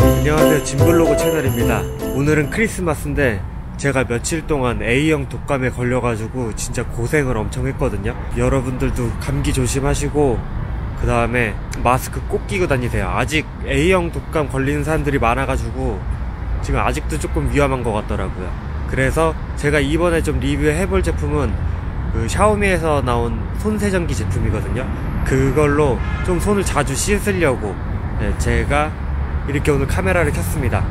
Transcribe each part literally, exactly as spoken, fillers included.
안녕하세요, 짐블로그 채널입니다. 오늘은 크리스마스인데 제가 며칠 동안 에이형 독감에 걸려가지고 진짜 고생을 엄청 했거든요. 여러분들도 감기 조심하시고 그 다음에 마스크 꼭 끼고 다니세요. 아직 에이형 독감 걸리는 사람들이 많아가지고 지금 아직도 조금 위험한 것 같더라고요. 그래서 제가 이번에 좀 리뷰해볼 제품은 그 샤오미에서 나온 손세정기 제품이거든요. 그걸로 좀 손을 자주 씻으려고 제가 이렇게 오늘 카메라를 켰습니다.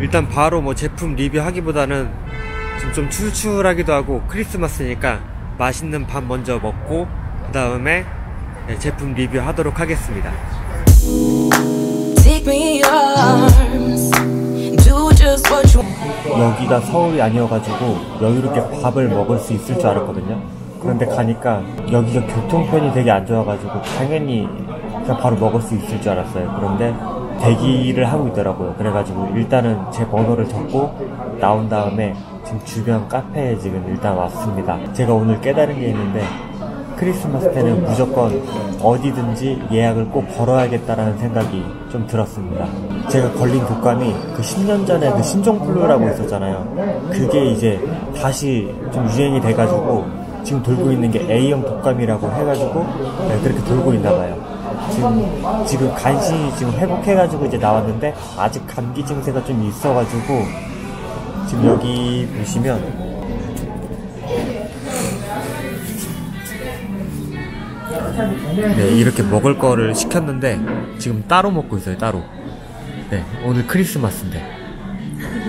일단 바로 뭐 제품 리뷰하기보다는 좀, 좀 출출하기도 하고 크리스마스니까 맛있는 밥 먼저 먹고 그 다음에 제품 리뷰하도록 하겠습니다. 여기가 서울이 아니어가지고 여유롭게 밥을 먹을 수 있을 줄 알았거든요. 그런데 가니까 여기가 교통편이 되게 안 좋아가지고 당연히 그냥 바로 먹을 수 있을 줄 알았어요. 그런데 대기를 하고 있더라고요. 그래가지고 일단은 제 번호를 적고 나온 다음에 지금 주변 카페에 지금 일단 왔습니다. 제가 오늘 깨달은 게 있는데 크리스마스 때는 무조건 어디든지 예약을 꼭 걸어야겠다라는 생각이 좀 들었습니다. 제가 걸린 독감이 그 십 년 전에 그 신종플루라고 있었잖아요. 그게 이제 다시 좀 유행이 돼가지고 지금 돌고 있는 게 에이형 독감이라고 해가지고 네, 그렇게 돌고 있나봐요. 지금, 지금 간신히 지금 회복해가지고 이제 나왔는데 아직 감기 증세가 좀 있어가지고 지금 여기 보시면 네 이렇게 먹을 거를 시켰는데 지금 따로 먹고 있어요. 따로. 네 오늘 크리스마스인데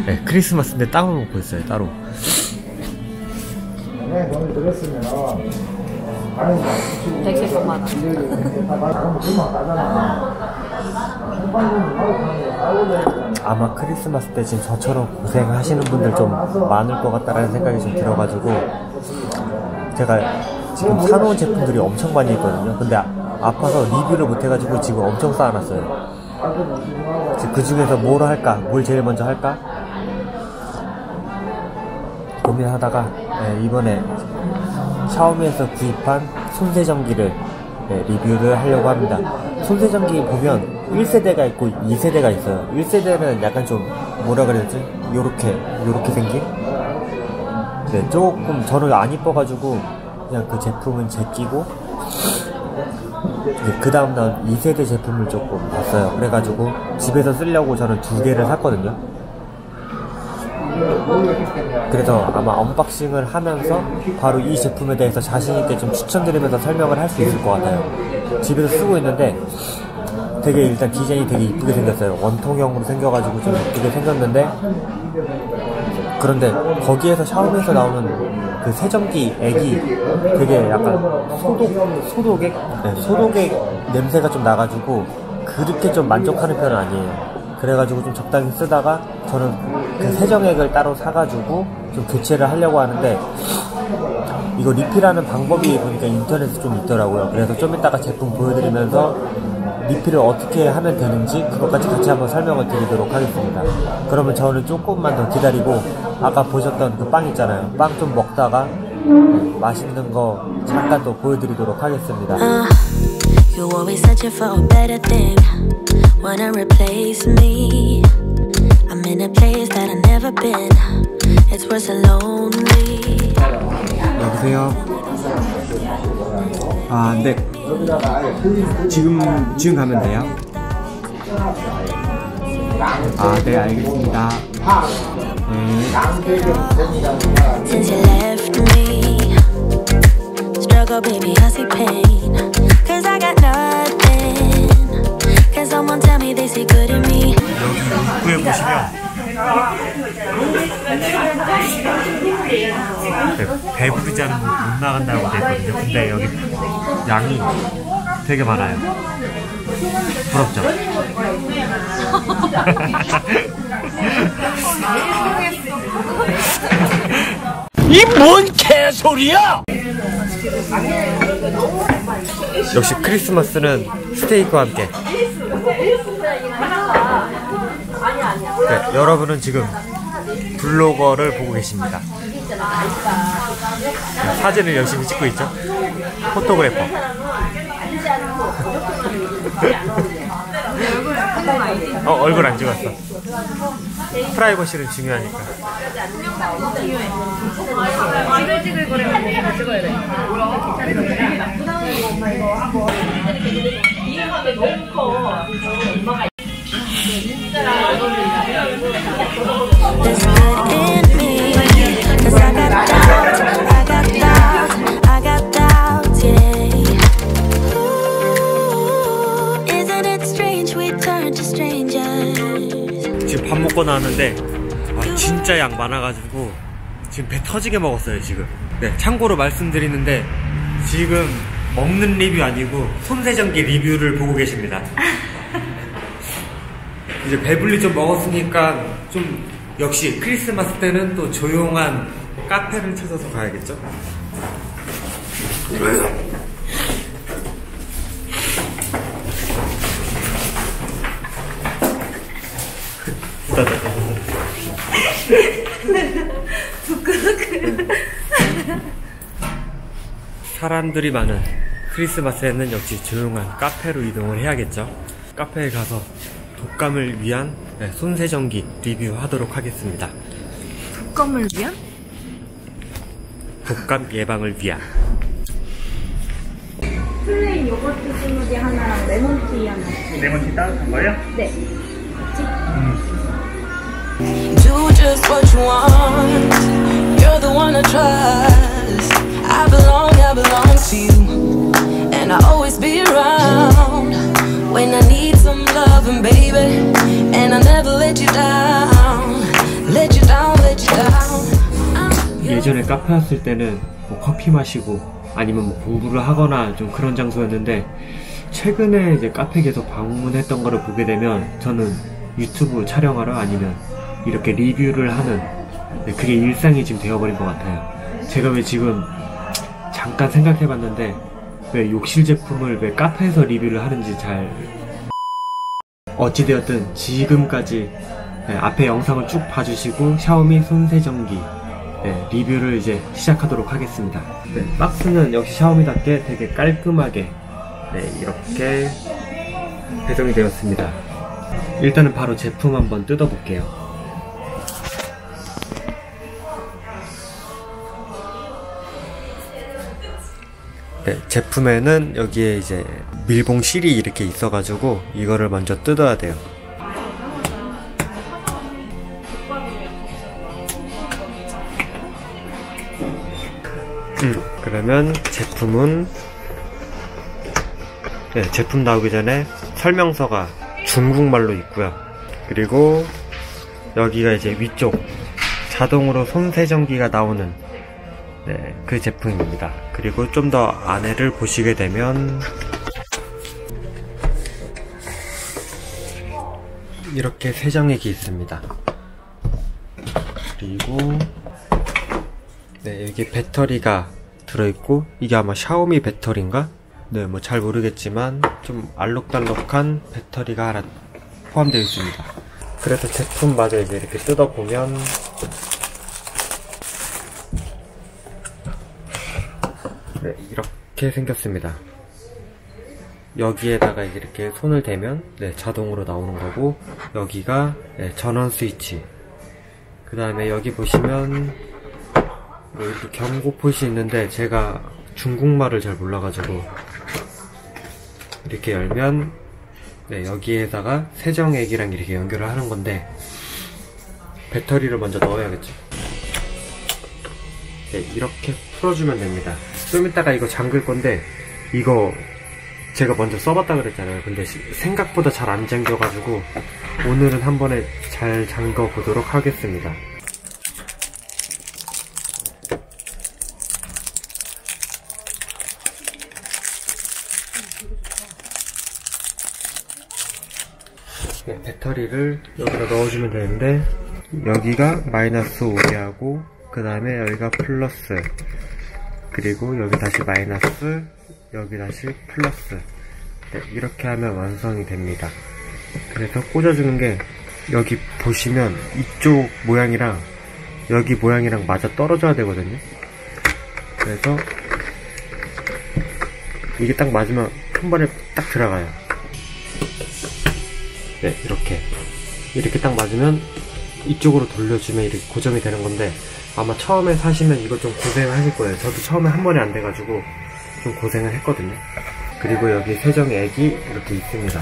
네 크리스마스인데 따로 먹고 있어요. 따로. 되게 고마워. 아마 크리스마스 때 지금 저처럼 고생하시는 분들 좀 많을 것 같다라는 생각이 좀 들어가지고 제가 지금 사놓은 제품들이 엄청 많이 있거든요. 근데 아파서 리뷰를 못해가지고 지금 엄청 쌓아놨어요. 그 중에서 뭘 할까? 뭘 제일 먼저 할까? 고민하다가 네, 이번에 샤오미에서 구입한 손세정기를 네, 리뷰를 하려고 합니다. 손세정기 보면 일 세대가 있고 이 세대가 있어요. 일 세대는 약간 좀 뭐라 그래야 되지? 요렇게 요렇게 생긴? 네, 조금 저를 안 이뻐가지고 그냥 그 제품은 제끼고 네, 그 다음 난 이 세대 제품을 조금 봤어요. 그래가지고 집에서 쓰려고 저는 두 개를 샀거든요. 그래서 아마 언박싱을 하면서 바로 이 제품에 대해서 자신있게 좀 추천드리면서 설명을 할 수 있을 것 같아요. 집에서 쓰고 있는데 되게 일단 디자인이 되게 이쁘게 생겼어요. 원통형으로 생겨가지고 좀 이쁘게 생겼는데 그런데 거기에서 샤오미에서 나오는 그 세정기 액이 되게 약간 소독, 소독액? 네, 소독액 냄새가 좀 나가지고 그렇게 좀 만족하는 편은 아니에요. 그래가지고 좀 적당히 쓰다가 저는 그 세정액을 따로 사가지고 좀 교체를 하려고 하는데 이거 리필하는 방법이 보니까 인터넷에 좀 있더라고요. 그래서 좀 이따가 제품 보여드리면서 리필을 어떻게 하면 되는지 그것까지 같이 한번 설명을 드리도록 하겠습니다. 그러면 저는 조금만 더 기다리고 아까 보셨던 그 빵 있잖아요. 빵 좀 먹다가 맛있는 거 잠깐 또 보여드리도록 하겠습니다. You always searching for a better thing. Wanna replace me? I'm in a place that I've never been. It's worth so lonely. 여보세요. 아, 네. 지금 지금 가면 돼요? 아, 네, 알겠습니다. 네. Since you left me, struggle, baby, I see pain. Cause I got nothing. Can someone tell me they see good in me? 여기 입구에 보시면 네, 배부르지 않으면 못 나간다고 되어있거든요. 근데 여기 양이 되게 많아요. 부럽죠? 이 뭔 개소리야! 역시 크리스마스는 스테이크와 함께. 네, 여러분은 지금 블로거를 보고 계십니다. 사진을 열심히 찍고 있죠? 포토그래퍼. 어, 얼굴 안 찍었어. 프라이버시는 중요하니까. 찍을 거래면 찍어야 돼. 지금 밥 먹고 나왔는데 아, 진짜 양 많아가지고 지금 배 터지게 먹었어요 지금. 네, 참고로 말씀드리는데 지금 먹는 리뷰 아니고 손세정기 리뷰를 보고 계십니다. 이제 배불리 좀 먹었으니까 좀 역시 크리스마스 때는 또 조용한 카페를 찾아서 가야겠죠? 부끄럽게 사람들이 많은 크리스마스에는 역시 조용한 카페로 이동을 해야겠죠. 카페에 가서 독감을 위한 네, 손세정기 리뷰하도록 하겠습니다. 독감을 위한? 독감 예방을 위한 플레인 요거트 스무디 하나랑 레몬티 하나. 레몬티 따뜻한 거예요? 네. Do just what you want. You're the one I trust. I belong, I belong to you, and I'll always be around when I need some loving, baby. And I never let you down, let you down, let you down. 예전에 카페 왔을 때는 뭐 커피 마시고 아니면 뭐 공부를 하거나 좀 그런 장소였는데 최근에 이제 카페 계속 방문했던 거를 보게 되면 저는 유튜브 촬영하러 아니면 이렇게 리뷰를 하는 그게 일상이 지금 되어버린 것 같아요. 제가 왜 지금 잠깐 생각해봤는데 왜 욕실 제품을 왜 카페에서 리뷰를 하는지 잘 어찌되었든 지금까지 네, 앞에 영상을 쭉 봐주시고 샤오미 손세정기 네, 리뷰를 이제 시작하도록 하겠습니다. 네, 박스는 역시 샤오미답게 되게 깔끔하게 네, 이렇게 배송이 되었습니다. 일단은 바로 제품 한번 뜯어볼게요. 네, 제품에는 여기에 이제 밀봉 실이 이렇게 있어가지고 이거를 먼저 뜯어야 돼요. 음, 그러면 제품은 네, 제품 나오기 전에 설명서가 중국말로 있고요. 그리고 여기가 이제 위쪽 자동으로 손세정기가 나오는 네, 그 제품입니다. 그리고 좀 더 안에를 보시게 되면 이렇게 세정액이 있습니다. 그리고 네, 여기 배터리가 들어있고 이게 아마 샤오미 배터리인가? 네, 뭐 잘 모르겠지만 좀 알록달록한 배터리가 하나 포함되어 있습니다. 그래서 제품마저 이렇게 뜯어보면 네, 이렇게 생겼습니다. 여기에다가 이렇게 손을 대면 네, 자동으로 나오는 거고 여기가 네, 전원 스위치. 그 다음에 여기 보시면 네, 이렇게 경고풋이 있는데 제가 중국말을 잘 몰라가지고 이렇게 열면 네, 여기에다가 세정액이랑 이렇게 연결을 하는 건데 배터리를 먼저 넣어야겠죠. 네, 이렇게 풀어주면 됩니다. 좀 이따가 이거 잠글 건데 이거 제가 먼저 써봤다 그랬잖아요. 근데 생각보다 잘 안 잠겨가지고 오늘은 한 번에 잘 잠궈 보도록 하겠습니다. 네, 배터리를 여기다 넣어주면 되는데 여기가 마이너스 오개하고 그 다음에 여기가 플러스 그리고 여기 다시 마이너스 여기 다시 플러스 네, 이렇게 하면 완성이 됩니다. 그래서 꽂아주는 게 여기 보시면 이쪽 모양이랑 여기 모양이랑 맞아 떨어져야 되거든요. 그래서 이게 딱 맞으면 한 번에 딱 들어가요. 네, 이렇게 이렇게 딱 맞으면 이쪽으로 돌려주면 이렇게 고정이 되는 건데, 아마 처음에 사시면 이거 좀 고생을 하실 거예요. 저도 처음에 한 번에 안 돼가지고 좀 고생을 했거든요. 그리고 여기 세정액이 이렇게 있습니다.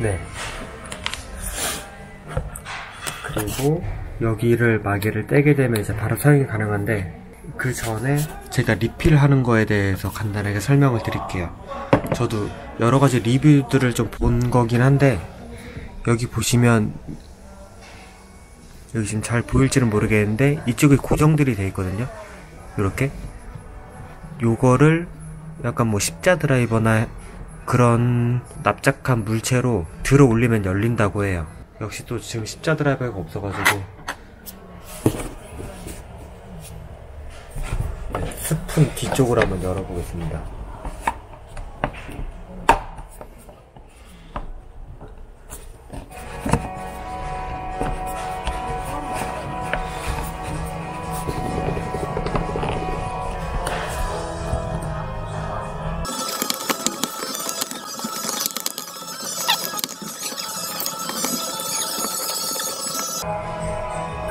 네. 그리고 여기를 마개를 떼게 되면 이제 바로 사용이 가능한데, 그 전에 제가 리필하는 거에 대해서 간단하게 설명을 드릴게요. 저도 여러 가지 리뷰들을 좀 본 거긴 한데, 여기 보시면 여기 지금 잘 보일지는 모르겠는데 이쪽에 고정들이 돼 있거든요. 요렇게 요거를 약간 뭐 십자 드라이버나 그런 납작한 물체로 들어 올리면 열린다고 해요. 역시 또 지금 십자 드라이버가 없어가지고 스푼 뒤쪽으로 한번 열어보겠습니다.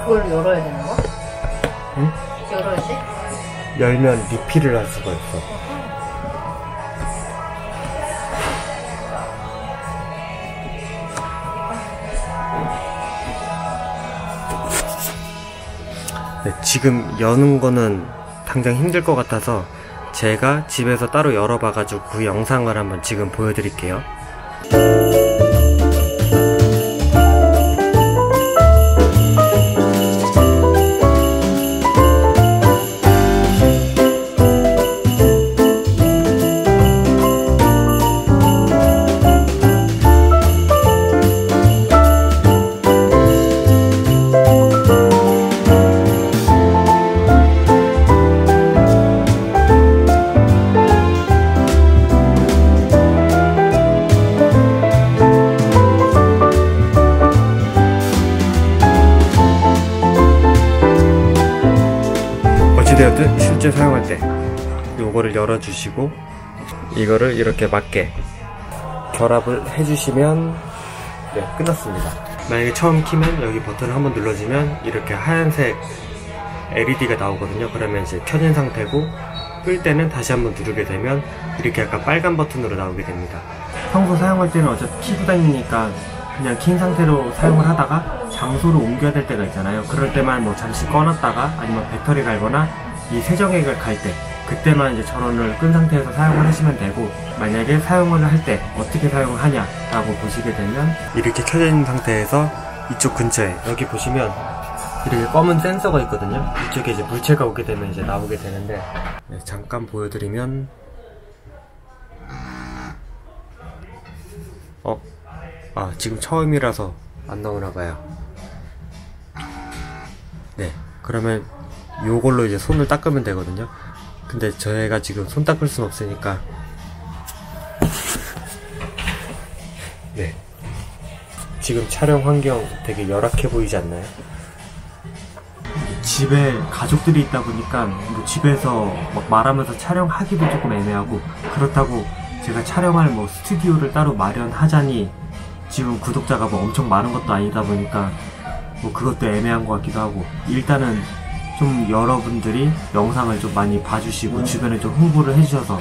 그걸 열어야 되는 거야? 응? 열어야지? 열면 리필을 할 수가 있어. 네, 지금 여는 거는 당장 힘들 것 같아서 제가 집에서 따로 열어봐가지고 그 영상을 한번 지금 보여드릴게요. 어쨌든 실제 사용할 때 요거를 열어주시고 이거를 이렇게 맞게 결합을 해주시면 네, 끝났습니다. 만약에 처음 키면 여기 버튼을 한번 눌러주면 이렇게 하얀색 엘이디가 나오거든요. 그러면 이제 켜진 상태고, 끌 때는 다시 한번 누르게 되면 이렇게 약간 빨간 버튼으로 나오게 됩니다. 평소 사용할 때는 어차피 키고 다니니까 그냥 킨 상태로 사용을 하다가 장소로 옮겨야 될 때가 있잖아요. 그럴 때만 뭐 잠시 꺼놨다가 아니면 배터리 갈거나 이 세정액을 갈 때 그때만 이제 전원을 끈 상태에서 사용을 하시면 되고, 만약에 사용을 할 때 어떻게 사용을 하냐 라고 보시게 되면 이렇게 켜져 있는 상태에서 이쪽 근처에 여기 보시면 이렇게 검은 센서가 있거든요. 이쪽에 이제 물체가 오게 되면 이제 나오게 되는데, 네, 잠깐 보여드리면 어? 아, 지금 처음이라서 안 나오나봐요. 네, 그러면 요걸로 이제 손을 닦으면 되거든요. 근데 저희가 지금 손 닦을 순 없으니까 네, 지금 촬영 환경 되게 열악해 보이지 않나요? 집에 가족들이 있다 보니까 뭐 집에서 막 말하면서 촬영하기도 조금 애매하고, 그렇다고 제가 촬영할 뭐 스튜디오를 따로 마련하자니 지금 구독자가 뭐 엄청 많은 것도 아니다 보니까 뭐 그것도 애매한 것 같기도 하고, 일단은 좀 여러분들이 영상을 좀 많이 봐주시고 주변에 좀 홍보를 해주셔서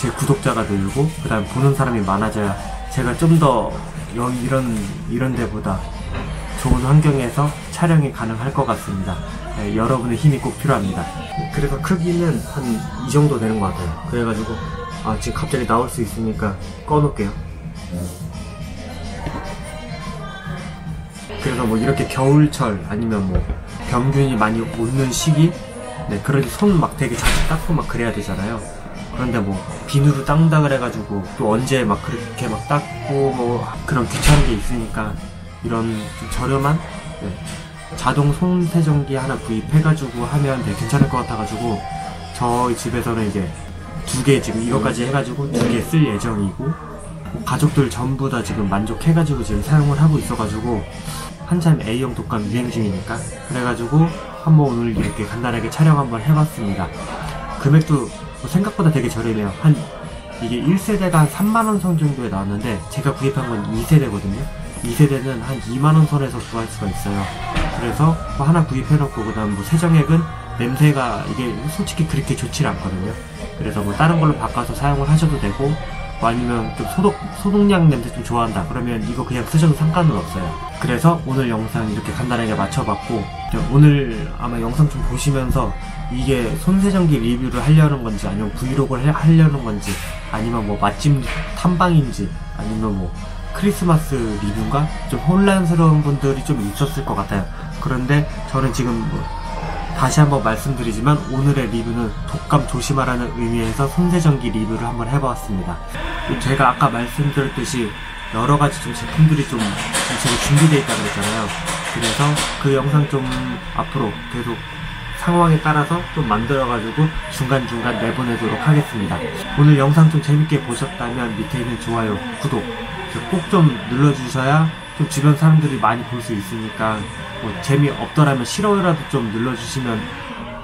제 구독자가 늘고 그 다음에 보는 사람이 많아져야 제가 좀 더 이런 이런 데보다 좋은 환경에서 촬영이 가능할 것 같습니다. 네, 여러분의 힘이 꼭 필요합니다. 그래서 크기는 한 이 정도 되는 것 같아요. 그래가지고 아, 지금 갑자기 나올 수 있으니까 꺼놓을게요. 그래서 뭐 이렇게 겨울철 아니면 뭐 병균이 많이 오는 시기, 네, 그런 손 막 되게 자주 닦고 막 그래야 되잖아요. 그런데 뭐 비누로 닦는다 그래가지고 또 언제 막 그렇게 막 닦고 뭐 그런 귀찮은 게 있으니까 이런 좀 저렴한, 네, 자동 손 세정기 하나 구입해가지고 하면 되게 괜찮을 것 같아가지고 저희 집에서는 이제 두 개 지금 이것까지 해가지고 두 개 쓸 예정이고, 가족들 전부 다 지금 만족해가지고 지금 사용을 하고 있어가지고 한참 A형 독감 유행 중이니까. 그래가지고 한번 오늘 이렇게 간단하게 촬영 한번 해봤습니다. 금액도 생각보다 되게 저렴해요. 한 이게 일 세대가 한 삼만 원 선 정도에 나왔는데 제가 구입한 건 이 세대거든요. 이 세대는 한 이만 원 선에서 구할 수가 있어요. 그래서 뭐 하나 구입해놓고 그 다음 뭐 세정액은 냄새가 이게 솔직히 그렇게 좋지 않거든요. 그래서 뭐 다른 걸로 바꿔서 사용을 하셔도 되고, 뭐 아니면 좀 소독, 소독약 냄새 좀 좋아한다 그러면 이거 그냥 쓰셔도 상관은 없어요. 그래서 오늘 영상 이렇게 간단하게 맞춰봤고, 오늘 아마 영상 좀 보시면서 이게 손세정기 리뷰를 하려는 건지 아니면 브이로그를 하려는 건지 아니면 뭐 맛집 탐방인지 아니면 뭐 크리스마스 리뷰인가? 좀 혼란스러운 분들이 좀 있었을 것 같아요. 그런데 저는 지금 뭐 다시 한번 말씀드리지만 오늘의 리뷰는 독감 조심하라는 의미에서 손세정기 리뷰를 한번 해보았습니다. 제가 아까 말씀드렸듯이 여러가지 좀 제품들이 좀 제가 준비되어 있다고 그랬잖아요. 그래서 그 영상 좀 앞으로 계속 상황에 따라서 좀 만들어가지고 중간중간 내보내도록 하겠습니다. 오늘 영상 좀 재밌게 보셨다면 밑에 있는 좋아요, 구독 꼭 좀 눌러주셔야 좀 주변 사람들이 많이 볼 수 있으니까, 뭐 재미없더라면 싫어요라도 좀 눌러주시면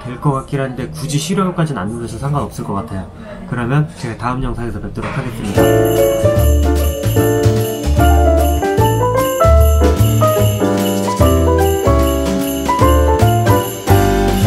될 것 같긴 한데 굳이 싫어요까지는 안 눌러서 상관없을 것 같아요. 그러면 제가 다음 영상에서 뵙도록 하겠습니다.